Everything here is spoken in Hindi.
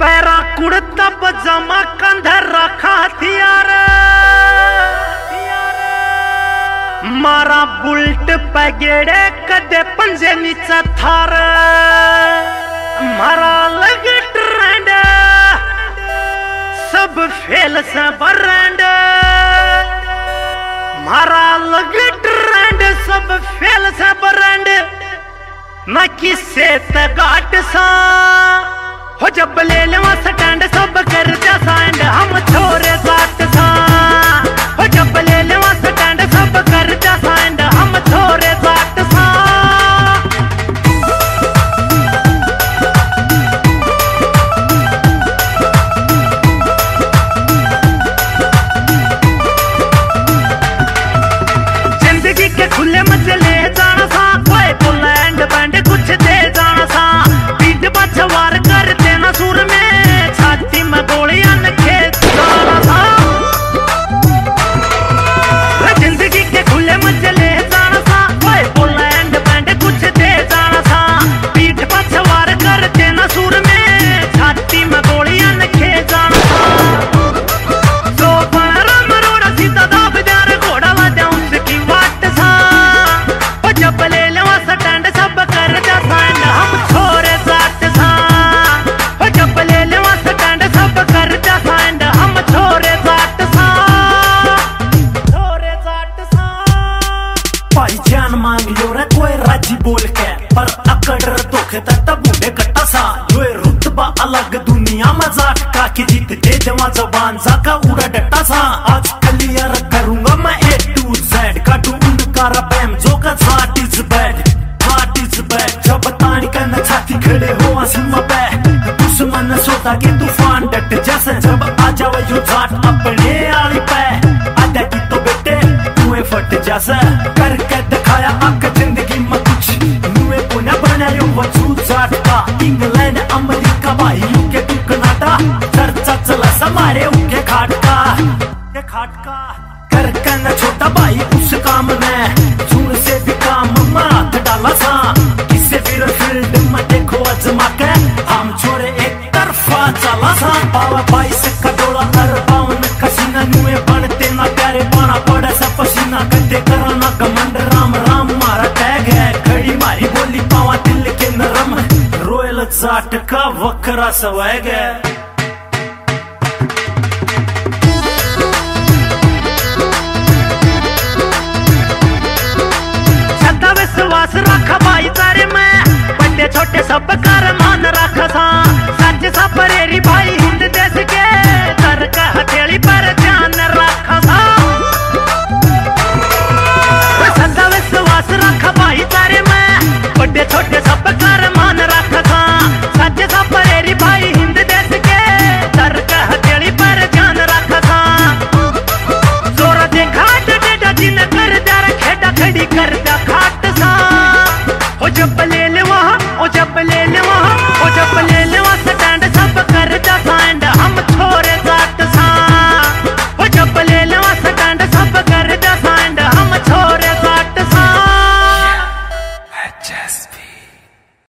पैरा कुड़ता पजामा कंधर रखा हथियार, मारा बुलट पैगेड़े कदे पंजे नीचा थार, मारा अलग ट्रेंड सब फेल से बरेंड, मारा अलग ट्रेंड सब फेल से बरेंड। मैं किसे तगाट सा हो जब ले लेवा स्टैंड सब कर दिया साइंड, हम छोरे साथ सा हो जब ले लेवा स्टैंड सब कर दिया साइंड, हम छोरे साथ सा। जिंदगी के खुले मजे ले जाना सा, कोई तो लैंड बैंड कुछ दे जाना सा, पीठ पछवार कर देना सुर में छाती में गोलियां न खेल जाना सा। जिंदगी के खुले मजे ले जाना सा, कोई तो लैंड बैंड कुछ दे जाना सा, पीठ पछवार कर देना सुर में छाती में गोलियां न खेल जाना सा। तो राम रोड़ा सीधा दाब दार घोड़ा वादा उसकी वाट सा, जब ले लेवा स्टैंड सब कर दिया साइंड, हम छोरे साथ सा हो जब ले लेवा स्टैंड सब कर दिया साइंड, हम छोरे साथ सा। छोरे साथ सा भाई जान मांग लो रे कोई राजी बोल के, पर अकड़ धोखे तब उन्हें कट्टा सा, ये रुतबा अलग दुनिया मजाक का की जीत दे देवा जबान सा का उड़ा डट्टा सा। आज क्लियर करूंगा मैं ए टू जेड का टू उनका रैम जो का खड़े हो आसमां पे दुश्मन सोता के तूफान डट जैसे, जब आ जाओ यू जाट अपने आली पे आधा की तो बेटे कुएं फट जैसे, करके दिखाया आपका जिंदगी में कुछ नुए को न बनायो वजूद जाट का। इंग्लैंड अमेरिका भाई यूके टू कनाडा चर्चा चला समारे उनके खाट का करके न छोटा भाई उस काम में चूर से भी काम में हाथ डाला सा, किसे फिर फील्ड में के हम छोरे एक तरफा चला सा। पावा भाई से कटोला कर पावन कसीना नुए बनते ना प्यारे पाना पड़ा सा पसीना गड्ढे कराना कमंड राम राम मारा टैग है खड़ी मारी बोली पावा दिल के नरम रोयल जाट का वक्रा स्वैग है। विश्वास रखा भाई सारे में बड़े छोटे सब कर मान रखा था, सच सा परेरी भाई हिंद देश के कर का हथेली पर ध्यान रखा था। विश्वास रखा भाई सारे में बड़े छोटे सब कर मान रखा था, सच सा परेरी भाई हिंद देश के कर का हथेली पर ध्यान रखा था। जोर देखा डेटा जिन कर दर खेडा खड़ी कर